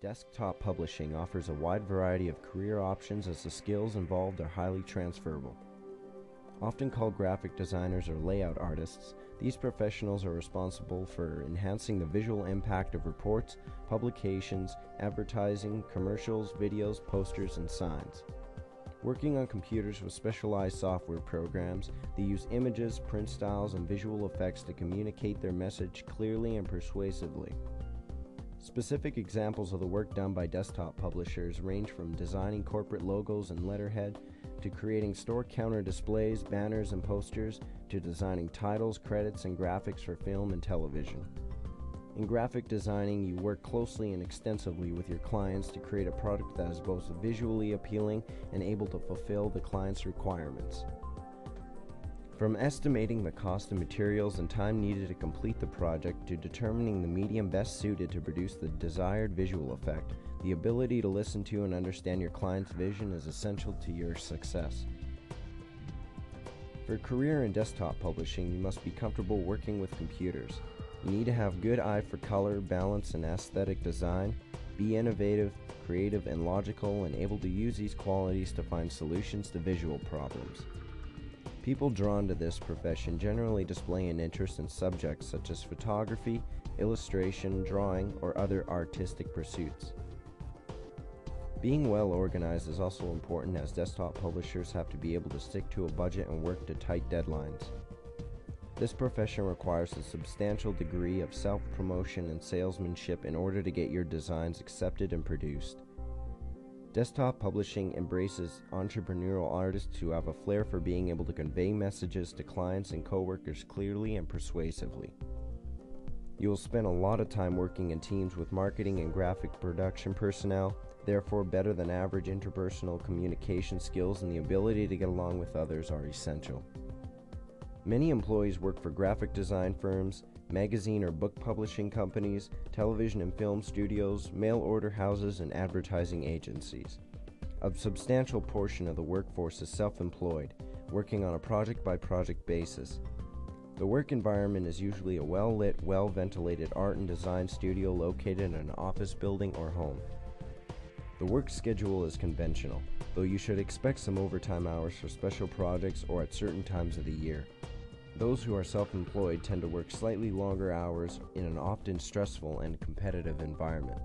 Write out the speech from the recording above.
Desktop publishing offers a wide variety of career options as the skills involved are highly transferable. Often called graphic designers or layout artists, these professionals are responsible for enhancing the visual impact of reports, publications, advertising, commercials, videos, posters, and signs. Working on computers with specialized software programs, they use images, print styles, and visual effects to communicate their message clearly and persuasively. Specific examples of the work done by desktop publishers range from designing corporate logos and letterhead, to creating store counter displays, banners, and posters, to designing titles, credits, and graphics for film and television. In graphic designing, you work closely and extensively with your clients to create a product that is both visually appealing and able to fulfill the client's requirements. From estimating the cost of materials and time needed to complete the project to determining the medium best suited to produce the desired visual effect, the ability to listen to and understand your client's vision is essential to your success. For a career in desktop publishing, you must be comfortable working with computers. You need to have good eye for color, balance, and aesthetic design, be innovative, creative, and logical, and able to use these qualities to find solutions to visual problems. People drawn to this profession generally display an interest in subjects such as photography, illustration, drawing, or other artistic pursuits. Being well organized is also important, as desktop publishers have to be able to stick to a budget and work to tight deadlines. This profession requires a substantial degree of self-promotion and salesmanship in order to get your designs accepted and produced. Desktop publishing embraces entrepreneurial artists who have a flair for being able to convey messages to clients and coworkers clearly and persuasively. You will spend a lot of time working in teams with marketing and graphic production personnel, therefore better than average interpersonal communication skills and the ability to get along with others are essential. Many employees work for graphic design firms, magazine or book publishing companies, television and film studios, mail order houses, and advertising agencies. A substantial portion of the workforce is self-employed, working on a project-by-project basis. The work environment is usually a well-lit, well-ventilated art and design studio located in an office building or home. The work schedule is conventional, though you should expect some overtime hours for special projects or at certain times of the year. Those who are self-employed tend to work slightly longer hours in an often stressful and competitive environment.